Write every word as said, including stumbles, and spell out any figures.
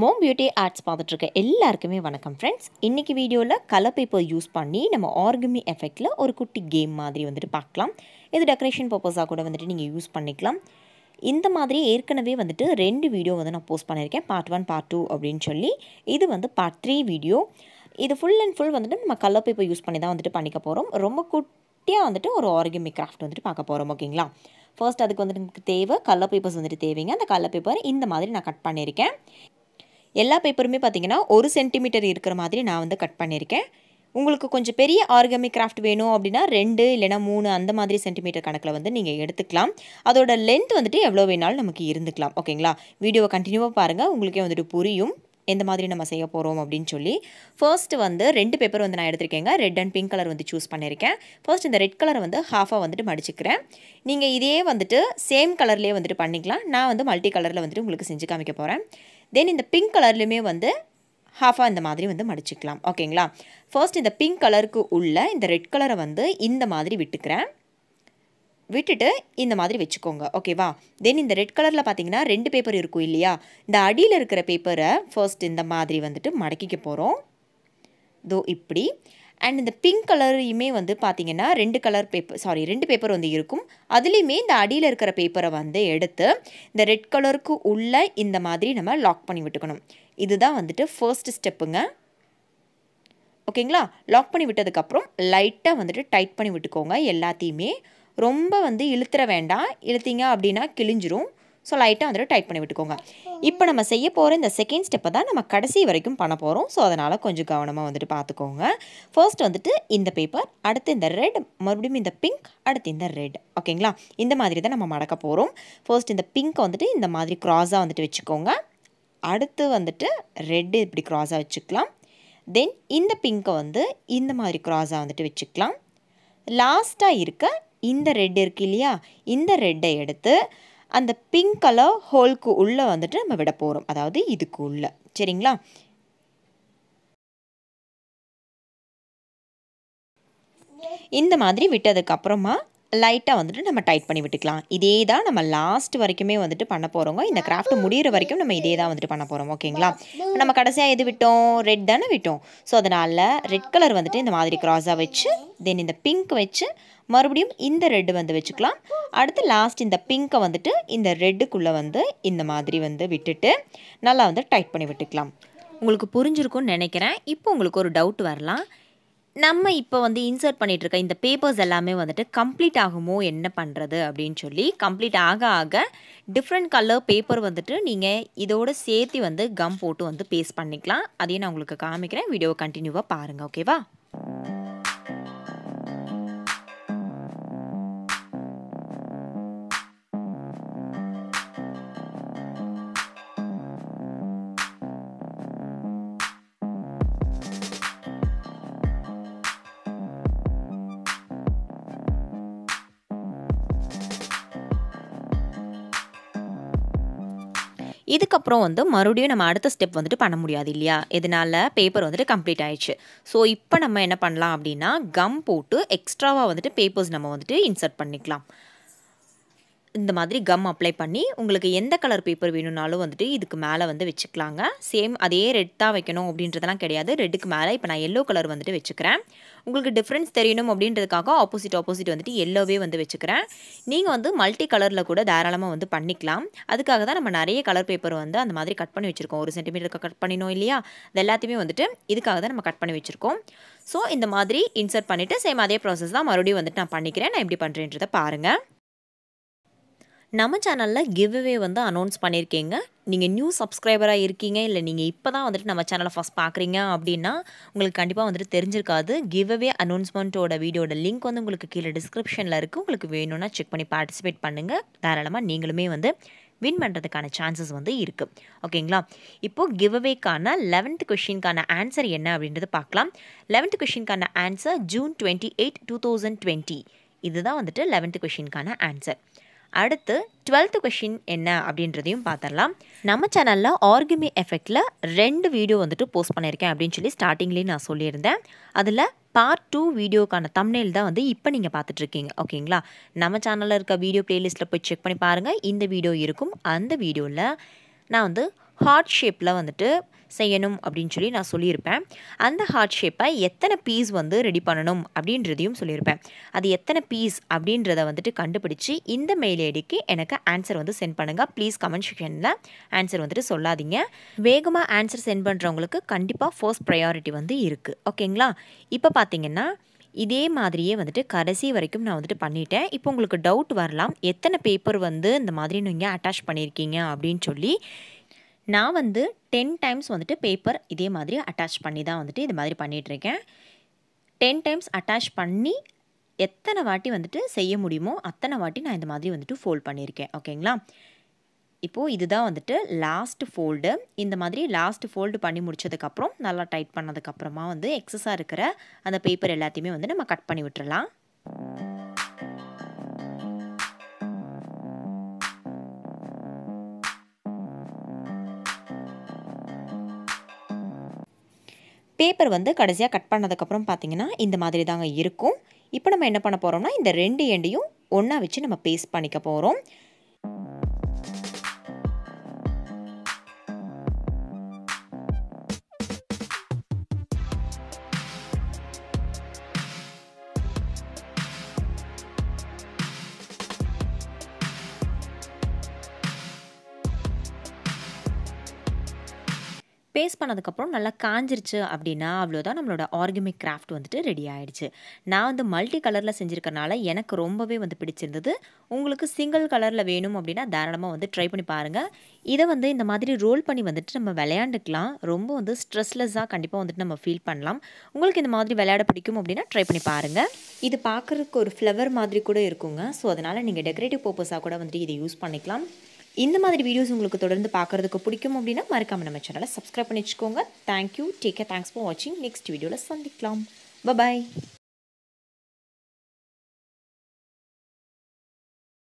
Mombeauty Arts பார்த்துட்டு எல்லாருக்குமே வணக்கம் friends. இன்னைக்கு வீடியோல கலர் பேப்பர் யூஸ் பண்ணி நம்ம ஆர்கமி எஃபெக்ட்ல ஒரு குட்டி கேம் மாதிரி வந்துட்டு பார்க்கலாம். இது டெக்கரேஷன் पर्पஸா கூட வந்துட்டு நீங்க யூஸ் பண்ணிக்கலாம். இந்த மாதிரி ஏற்கனவே வந்துட்டு ரெண்டு வீடியோ வந்து நான் போஸ்ட் பண்ணிருக்கேன். பார்ட் one பார்ட் two அப்படினு சொல்லி இது வந்து பார்ட் three வீடியோ. இது full and full வந்துட்டு நம்ம கலர் பேப்பர் யூஸ் பண்ணி தான் வந்துட்டு பண்ணிக்க போறோம். ரொம்ப குட்டியா வந்துட்டு ஒரு ஆர்கமி கிராஃப்ட் வந்துட்டு பார்க்க போறோம் ஓகேங்களா. First அதுக்கு வந்துட்டு நமக்கு தேவை கலர் பேப்பர்ஸ் வந்துட்டு தேவைங்க. அந்த கலர் பேப்பர் இந்த மாதிரி நான் கட் பண்ணிருக்கேன். எல்லா பேப்பருமே பாத்தீங்கன்னா one centimeter இருக்குற மாதிரி நான் வந்து கட் பண்ணிருக்கேன். உங்களுக்கு கொஞ்சம் பெரிய ஆர்கமி கிராஃப்ட் வேணும் அப்படினா two இல்லனா three அந்த மாதிரி சென்டிமீட்டர் கணக்குல வந்து நீங்க எடுத்துக்கலாம். அதோட லெந்த் வந்துட்டு எவ்வளவு வேணாலும் நமக்கு இருந்துக்கலாம். ஓகேங்களா? வீடியோவை கண்டினியூவா பாருங்க. உங்களுக்கே வந்துட்டு புரியும் எந்த மாதிரி நம்ம செய்ய போறோம் அப்படினு சொல்லி. ஃபர்ஸ்ட் வந்து ரெண்டு பேப்பர் வந்து நான் எடுத்துர்க்கேங்க. ரெட் அண்ட் pink கலர் வந்து சூஸ் பண்ணிருக்கேன். ஃபர்ஸ்ட் இந்த ரெட் கலர் வந்து half-ஆ வந்துட்டு மடிச்சுக்கிறேன். நீங்க இதே வந்துட்டு சேம் கலர்லயே வந்துட்டு பண்ணிக்கலாம். நான் வந்து மல்டி கலர்ல வந்துட்டு உங்களுக்கு செஞ்சு காமிக்க போறேன். Then in the pink color lime vande half a indha madri vande madichikalam okayla first in the pink color ku ulla in the red color vande indha madri vittukren vittitu indha madri vechukonga okay va then in the red color la pathina rendu paper irukku illaya indha adiyila irukra paper first indha madri vandittu madikike porom do ipdi and in the pink color ime vande pathina rendu color paper sorry rendu paper vande irukum adilime inda adiyila irukra paper vande eduthu inda red color ku ulla inda madri nama lock panni vittukonum idu da vandittu first step nga okayla lock panni vittadukku appuram light ah vandittu tight panni vittukonga ellathiyume romba vande iluthra venda iluthinga appadina kilinjirum so light ah vandittu tight panni vittukonga ipo nama seiya pora inda second step ah da nama kadasi varaikum panna porom so adanal konjam gavanama vandittu paathukonga first vandittu inda paper adutha inda red marudum inda pink adutha inda red okayla inda madiri da nama madaka porom first inda pink vandittu inda madiri cross ah vandittu vechukonga adutha vandittu red ipdi cross ah vechikalam then inda pink vandu inda madiri cross ah vandittu vechikalam last ah irukka inda red irukiliya inda red ah eduthu And the pink color hole ku ulla vandittu nama vida porom adavadhu idukku ulla seringla indha madri vittadukku apporama light ah vandittu nama tight panni vittukalam idhe da nama last varikume vandittu panna poronga indha craft mudiyira varaikum nama idhe da vandittu panna porom okayla nama kadasiya edu vittom red dana vittom so adanal red color vandittu indha madri cross ah vechu then indha pink vechu மறுபடியும் இந்த red வந்து வெச்சுக்கலாம் அடுத்து last இந்த pink வந்துட்டு இந்த ரெட்க்குள்ள வந்து இந்த மாதிரி வந்து விட்டுட்டு நல்லா வந்து டைட் பண்ணி விட்டுக்கலாம் உங்களுக்கு புரிஞ்சிருக்கும்னு நினைக்கிறேன் இப்போ உங்களுக்கு ஒரு டவுட் வரலாம் நம்ம இப்போ வந்து இன்சர்ட் பண்ணிட்டு இருக்க இந்த பேப்பர்ஸ் எல்லாமே வந்துட்டு கம்ப்ளீட் ஆகுமோ என்ன பண்றது அப்படினு சொல்லி கம்ப்ளீட் ஆக ஆக டிஃபரண்ட் கலர் பேப்பர் வந்துட்டு நீங்க இதோட சேர்த்து வந்து கம் போட்டு வந்து பேஸ்ட் பண்ணிக்கலாம் அதே நான் உங்களுக்கு காமிக்கிறேன் வீடியோ கண்டினியூவா பாருங்க ஓகேவா இதுக்கு அப்புறம் வந்து மறுபடியும் நம்ம அடுத்த ஸ்டெப் வந்துட்டு பண்ண முடியாது இல்லையா இதனால பேப்பர் வந்துட்டு கம்ப்ளீட் ஆயிடுச்சு சோ இப்போ நம்ம என்ன பண்ணலாம் அப்படினா கம் போட்டு எக்ஸ்ட்ராவா வந்துட்டு பேப்பர்ஸ் நம்ம வந்துட்டு இன்சர்ட் பண்ணிக்கலாம் இந்த மாதிரி கம் அப்ளை பண்ணி உங்களுக்கு எந்த கலர் பேப்பர் வேணும்னாலும் வந்துட்டு இதுக்கு மேல வந்து வெச்சுக்கலாங்க சேம் அதே ரெட் தான் வைக்கணும் அப்படின்றதெல்லாம் கிடையாது ரெட்க்கு மேல இப்போ நான் yellow கலர் வந்துட்டு வெச்சுக்கிறேன் உங்களுக்கு டிஃபரன்ஸ் தெரியணும் அப்படின்றதுக்காக opposite opposite வந்துட்டு yellowவே வந்து வெச்சுக்கிறேன் நீங்க வந்து மல்டி கலர்ல கூட தாராளமா வந்து பண்ணிக்கலாம் அதுக்காக தான் நம்ம நிறைய கலர் பேப்பர் வந்து அந்த மாதிரி கட் பண்ணி வெச்சிருக்கோம் one centimeter கட் பண்ணினோம் இல்லையா இதெல்லாத்தையுமே வந்துட்டு இதுக்காக தான் நம்ம கட் பண்ணி வெச்சிருக்கோம் சோ இந்த மாதிரி இன்சர்ட் பண்ணிட்டு சேம் அதே process தான் மறுபடியும் வந்துட்டு நான் பண்ணிக்கிறேன் நான் எப்படி பண்றேன்றத பாருங்க நம்ம சேனல்ல giveaway வந்து அனௌன்ஸ் பண்ணிருக்கீங்க நீங்க நியூ சப்ஸ்கிரைபரா இருக்கீங்க இல்ல நீங்க இப்பதான் வந்துட்டு நம்ம சேனலை ஃபர்ஸ்ட் பார்க்கறீங்க அப்படினா உங்களுக்கு கண்டிப்பா வந்துட்டு தெரிஞ்சிருக்காது giveaway அனௌன்ஸ்மென்ட்டோட வீடியோட லிங்க் வந்து உங்களுக்கு கீழ டிஸ்கிரிப்ஷன்ல இருக்கு உங்களுக்கு வேணும்னா செக் பண்ணி பார்ட்டிசிபேட் பண்ணுங்க தாராளமா நீங்களுமே வந்து வின் பண்றதுக்கான சான்சஸ் வந்து இருக்கு ஓகேங்களா இப்போ giveawayக்கான eleventh क्वेश्चनக்கான ஆன்சர் என்ன அப்படிங்கறது பார்க்கலாம் eleventh क्वेश्चनக்கான answer June twenty-eighth twenty twenty இதுதான் வந்துட்டு eleventh क्वेश्चनக்கான ஆன்சர் அடுத்து twelfth क्वेश्चन என்ன அப்படின்றதையும் பார்த்தறலாம் நம்ம சேனல்ல ஆர்கமி எஃபெக்ட்ல ரெண்டு வீடியோ வந்துட்டு போஸ்ட் பண்ணிருக்கேன் அப்படினு சொல்லி ஸ்டார்டிங்லயே நான் சொல்லியிருந்தேன் அதுல பார்ட் two வீடியோக்கான thumbnail தான் வந்து இப்போ நீங்க பார்த்துட்டு இருக்கீங்க ஓகேங்களா நம்ம சேனல்ல இருக்க வீடியோ பிளேலிஸ்ட்ல போய் செக் பண்ணி பாருங்க இந்த வீடியோ இருக்கும் அந்த வீடியோல நான் வந்து heart shape la vandu செய்யணும் அப்படினு சொல்லி நான் சொல்லி இருப்பேன். அந்த ஹார்ட் ஷேப்பை எத்தனை பீஸ் வந்து ரெடி பண்ணணும் அப்படின்றதையும் சொல்லி இருப்பேன். அது எத்தனை பீஸ் அப்படின்றத வந்துட்டு கண்டுபிடிச்சு இந்த மெயில் ஐடிக்கு எனக்கு ஆன்சர் வந்து சென்ட் பண்ணுங்க. ப்ளீஸ் கமெண்ட் செக்ஷன்ல ஆன்சர் வந்துட்டு சொல்லாதீங்க. வேகமா ஆன்சர் சென்ட் பண்றவங்களுக்கு கண்டிப்பா ஃபர்ஸ்ட் ப்ரையாரிட்டி வந்து இருக்கு. ஓகேங்களா? இப்போ பாத்தீங்கன்னா இதே மாதிரியே வந்துட்டு கடைசி வரைக்கும் நான் வந்துட்டு பண்ணிட்டேன். இப்போ உங்களுக்கு டவுட் வரலாம், எத்தனை பேப்பர் வந்து இந்த மாதிரி நீங்கள் அட்டாச் பண்ணியிருக்கீங்க அப்படின்னு சொல்லி. நான் வந்து டென் டைம்ஸ் வந்துட்டு பேப்பர் இதே மாதிரி அட்டாச் பண்ணி தான் வந்துட்டு இது மாதிரி பண்ணிகிட்ருக்கேன். டென் டைம்ஸ் அட்டாச் பண்ணி எத்தனை வாட்டி வந்துட்டு செய்ய முடியுமோ அத்தனை வாட்டி நான் இந்த மாதிரி வந்துட்டு ஃபோல்ட் பண்ணியிருக்கேன். ஓகேங்களா? இப்போது இதுதான் வந்துட்டு லாஸ்ட் ஃபோல்டு. இந்த மாதிரி லாஸ்ட் ஃபோல்டு பண்ணி முடித்ததுக்கப்புறம் நல்லா டைட் பண்ணதுக்கப்புறமா வந்து எக்ஸஸாக இருக்கிற அந்த பேப்பர் எல்லாத்தையுமே வந்து நம்ம கட் பண்ணி விட்டுறலாம். பேப்பர் வந்து கடைசியாக கட் பண்ணதுக்கப்புறம் பார்த்திங்கன்னா இந்த மாதிரி தாங்க இருக்கும். இப்போ நம்ம என்ன பண்ண போகிறோம்னா இந்த ரெண்டு எண்டையும் ஒன்றா வச்சு நம்ம பேஸ்ட் பண்ணிக்க போகிறோம். பேஸ்ட் பண்ணதுக்கப்புறம் நல்லா காஞ்சிருச்சு அப்படின்னா அவ்வளோதான், நம்மளோட ஆர்கமிக் கிராஃப்ட் வந்துட்டு ரெடி ஆகிடுச்சு. நான் வந்து மல்டி கலரில் செஞ்சுருக்கறனால எனக்கு ரொம்பவே வந்து பிடிச்சிருந்தது. உங்களுக்கு சிங்கிள் கலரில் வேணும் அப்படின்னா தாராளமாக வந்து ட்ரை பண்ணி பாருங்கள். இதை வந்து இந்த மாதிரி ரோல் பண்ணி வந்துட்டு நம்ம விளையாண்டுக்கலாம். ரொம்ப வந்து ஸ்ட்ரெஸ்லெஸ்ஸாக கண்டிப்பாக வந்துட்டு நம்ம ஃபீல் பண்ணலாம். உங்களுக்கு இந்த மாதிரி விளையாட பிடிக்கும் அப்படின்னா ட்ரை பண்ணி பாருங்கள். இது பார்க்குறதுக்கு ஒரு ஃப்ளவர் மாதிரி கூட இருக்குங்க. ஸோ அதனால் நீங்கள் டெக்கரேட்டிவ் பர்பஸாக கூட வந்துட்டு இதை யூஸ் பண்ணிக்கலாம். இந்த மாதிரி வீடியோஸ் உங்களுக்கு தொடர்ந்து பார்க்குறதுக்கு பிடிக்கும் அப்படின்னா மறக்காமல் நம்ம சேனலை சப்ஸ்கிரைப் பண்ணி வச்சுக்கோங்க. Thank you, take care, thanks for வாட்சிங். நெக்ஸ்ட் வீடியோவில் சந்திக்கலாம். பை பாய்.